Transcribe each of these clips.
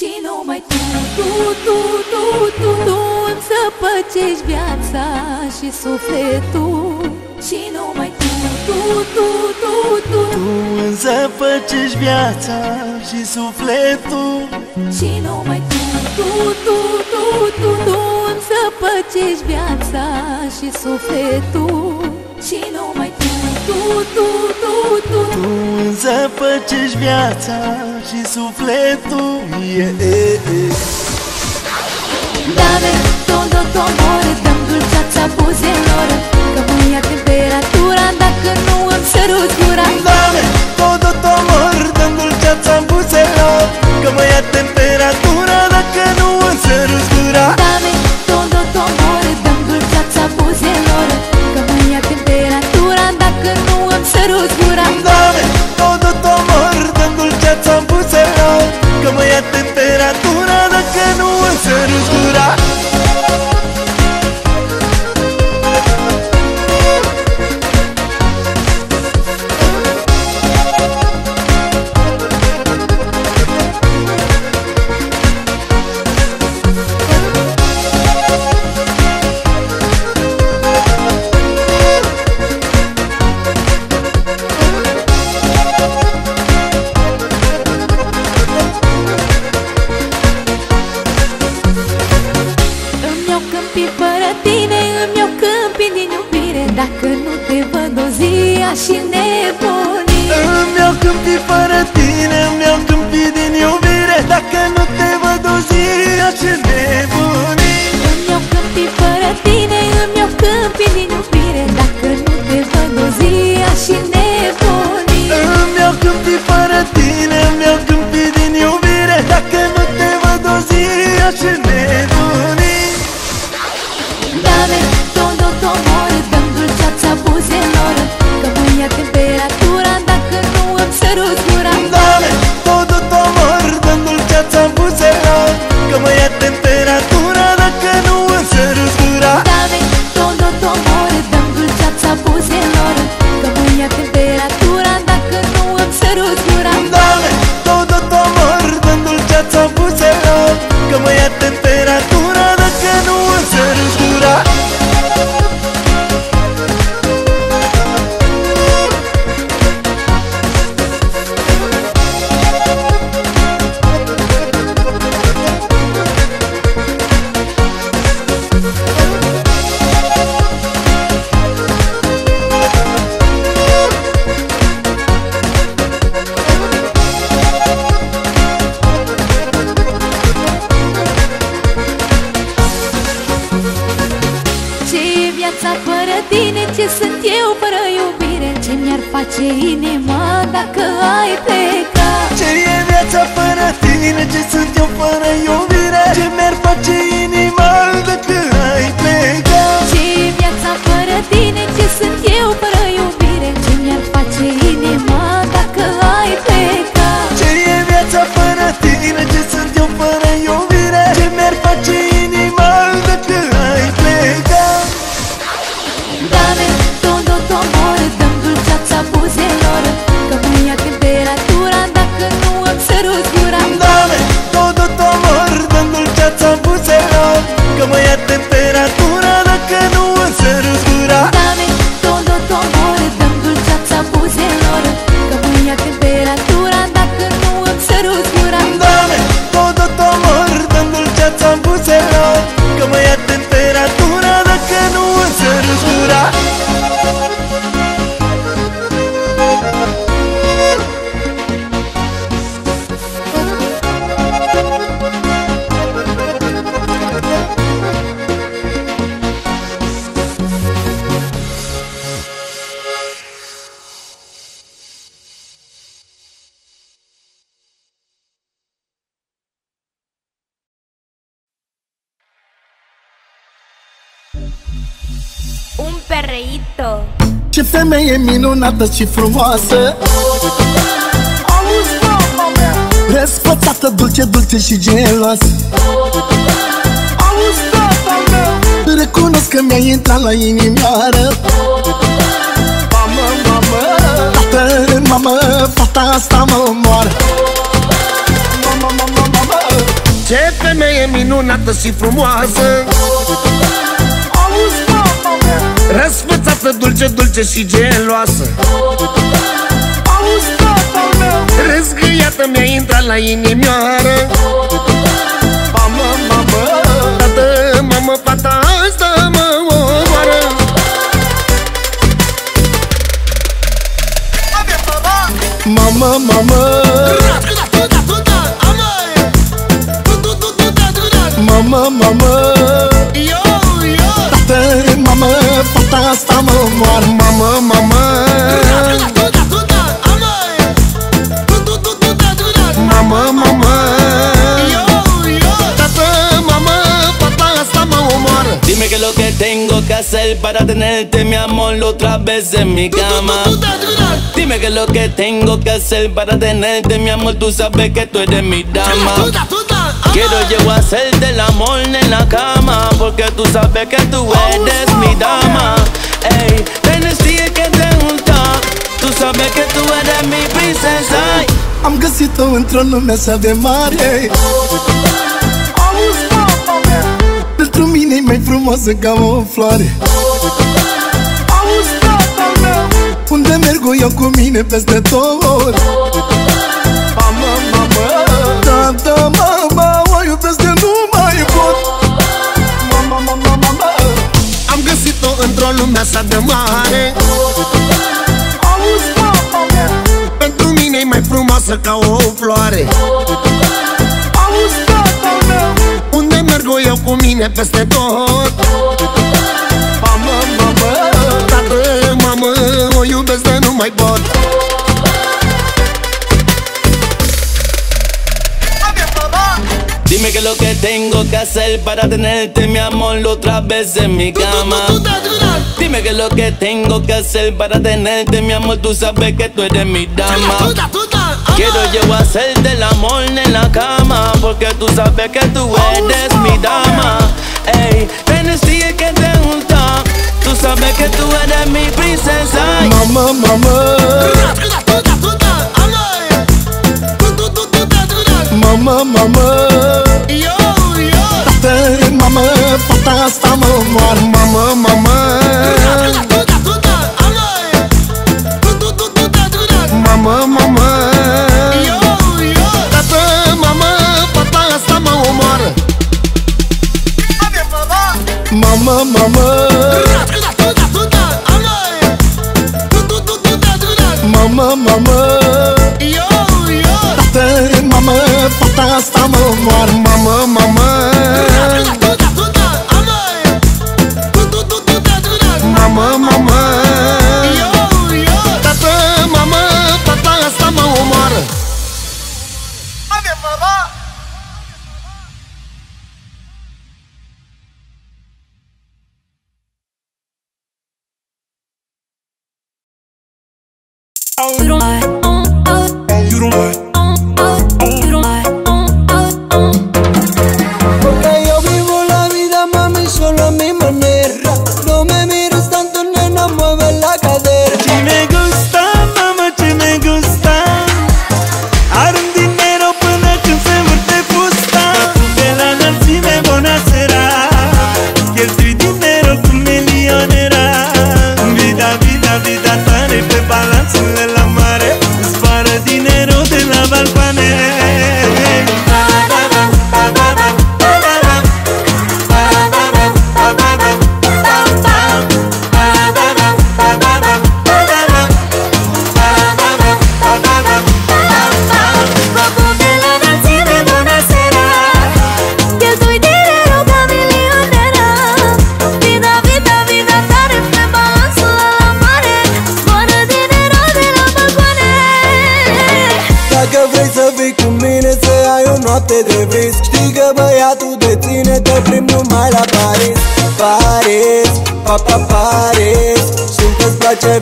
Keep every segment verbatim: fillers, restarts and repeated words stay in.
Și numai tu, tu, tu, tu, tu, tu îmi săpăcești viața și sufletul. Și numai tu, tu, tu, tu, tu, tu îmi săpăcești viața și sufletul. Și numai tu, tu, tu, tu, tu, tu îmi săpăcești viața și sufletul. Și numai tu, tu, tu, tu, tu, tu îmi săpăcești viața și sufletul. Dame todo tu amor, dă-mi dulceața buzelor, că mă ia temperatura dacă nu îmi sărut gura. Dame todo tu amor, dă-mi dulceața buzelor, că mă ia temperatura dacă nu îmi sărut gura. Dame todo tu amor, dă-mi dulceața buzelor, că mă ia temperatura dacă nu îmi sărut gura. Dame todo tu amor, dă-mi dulceața buzelor, că mă ia temperatura dacă nu îmi sărut gura. Dacă nu te văd o zi aș fi nebunit. Îmi iau câmpii fără tine, îmi iau câmpii din iubire. Dacă nu te văd o zi aș fi nebunit. Îmi iau câmpii fără tine, îmi iau câmpii din iubire. Dacă nu te văd o zi aș fi nebunit. Îmi iau câmpii fără tine, îmi iau câmpii din iubire. Dacă nu te văd o zi aș fi nebunit. Dame todo tu amor, dă-mi dulceața buzelor, că mă ia temperatura dacă nu îmi sărut gura. Dame todo tu amor, dă-mi dulceața buzelor, că mă ia temperatura dacă nu îmi sărut gura. Dame todo tu amor, dă-mi dulceața buzelor, că mă ia temperatura dacă nu îmi sărut gura. Dame todo tu amor, dă-mi dulceața buzelor, că mă ia temperatura dacă nu îmi sărut gura. Ce sunt eu fără iubire? Ce mi-ar face inima dacă ai pleca? Ce e viața fără tine? Ce sunt eu fără iubire? Ce mi-ar face inima dacă ai pleca? Ce e viața fără tine? Ce sunt eu fără iubire? Ce mi-ar face inima dacă ai pleca? Ce e viața fără tine? Ce sunt eu fără iubire? Ce mi-ar face inima dacă ai pleca? Dame todo tu amor, dă-mi dulceața buzelor, că mă ia temperatura dacă nu îmi sărut gura. Dame todo tu amor, dă-mi dulceața buzelor, că mă ia temperatura dacă nu îmi sărut gura. Dame todo tu amor, dă-mi dulceața buzelor, că mă ia temperatura dacă nu îmi sărut gura. Dame todo tu amor, dă-mi dulceața buzelor, că mă ia temperatura dacă nu îmi sărut gura. Ce femeie minunată și frumoasă, răsfățată, dulce, dulce și geloasă. Recunosc că mi-a intrat la inimioară. Tată, mamă, fata asta mă omoară. Ce femeie minunată și frumoasă, răsfățată, dulce, dulce și geloasă. Răzgâiată mi-a intrat la inimioară. Mamă, mamă, tată, mamă, fata asta mă omoară. Mamă, mamă, mamă, mamă, tată, mamă, fata asta mă omoară. Mamă, mamă, mamă, mamă, tată, mamă, fata asta mă omoară. Dime que lo que tengo que hacer para tenerte mi amor otra vez en mi cama. Dime que lo que tengo que hacer para tenerte mi amor, tú sabes que tú eres mi dama. Quiero llego a hacerte el amor en la cama, porque tú sabes que tú eres mi dama. Ey, tienes que te gusta, tú sabes que tú eres mi princesa. Am găsit-o într-o lume așa de mare, pentru mine e mai frumoasă ca o floare. Unde merg eu cu mine peste tot. Mamă, mamă, tată, mamă, o iubesc de nu mai pot. Mamă, mamă, mamă, am găsit-o într-o lume așa de mare, mai frumoasă ca o floare. Auzi, tata meu, unde merg eu cu mine peste tot. Mamă, mamă, tată, mamă, o iubesc de nu mai pot. Dime que lo que tengo que hacer para tenerte mi amor otra vez en mi cama. Dime que lo que tengo que hacer para tenerte mi amor, tú sabes que tú eres mi dama. Quiero llego a hacerte el amor en la cama, porque tú sabes que tú eres mi dama. Ey, tienes que te gusta, tú sabes que tú eres mi princesa. Mamá, mamá, mamá, mamá, tată, mamă, fata asta mă omoară. Mamă, mamă, mamă, mamă, tată, mamă, fata asta mă omoară. Mamă, mamă, mamă, mamă, tată, mamă, fata asta mă omoară. Mamă, mamă, mamă, mamă, tată, mamă, fata asta mă omoară.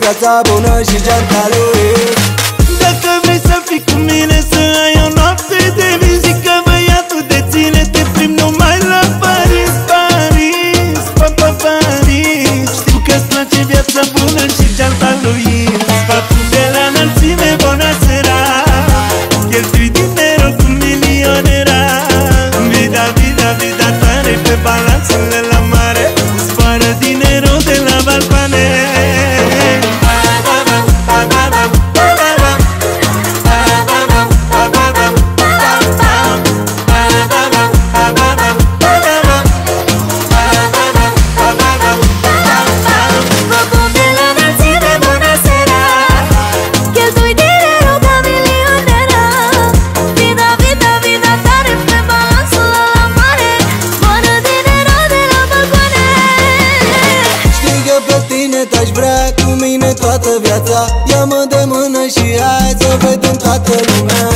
Viața bună și geanta lui. Dacă vrei să fii cu mine, să ai o noapte de vis, zic că băiatul de ține, te prim numai la Paris. Paris, pa, pa, Paris, știu că-ți place viața bună și geanta lui. Sfatul de la înălțime, bună seara, cheltui din nero cu milionera. toată viața. Ia-mă de mână și hai să vedem toată lumea.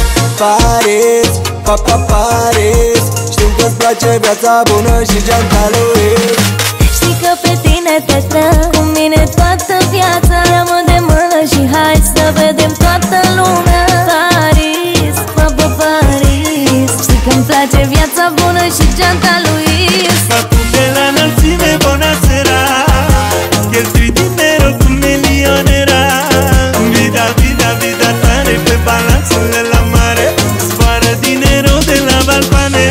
Paris, papa Paris, știu că-ți place viața bună și jantaluiz. Știi că pe tine te stră cu mine toată viața. Ia-mă de mână și hai să vedem toată lumea. Paris, papa Paris, știi că-mi place viața bună și jantaluiz. Acum de la înălțime, bună seara. Cheltui dinero cu milionera. Vida, vida, vida tare pe balanțele la mare. Zboară dinero de la balcane.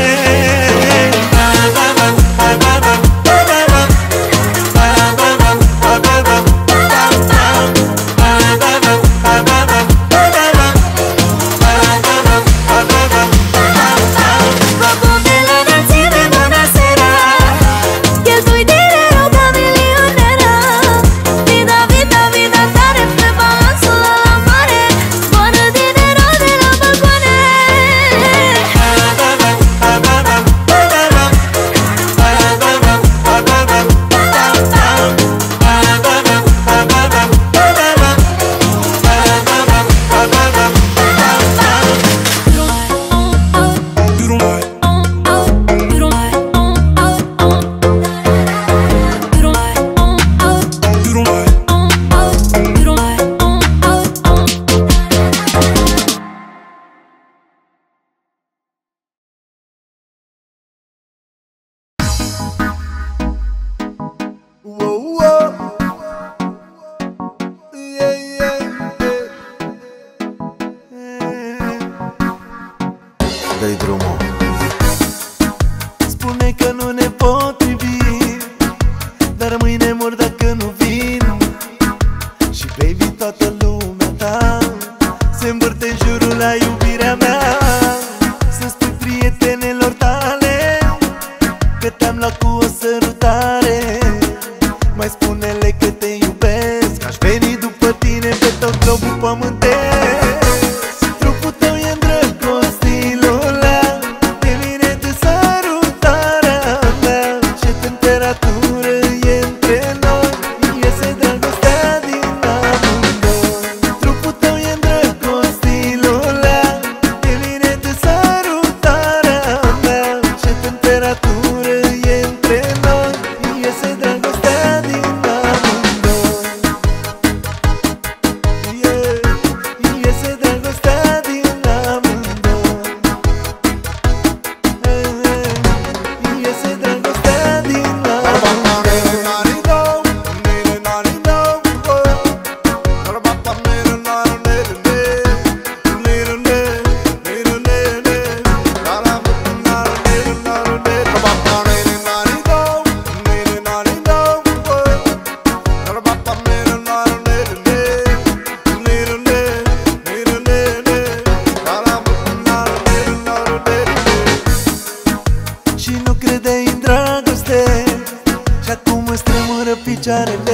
Dar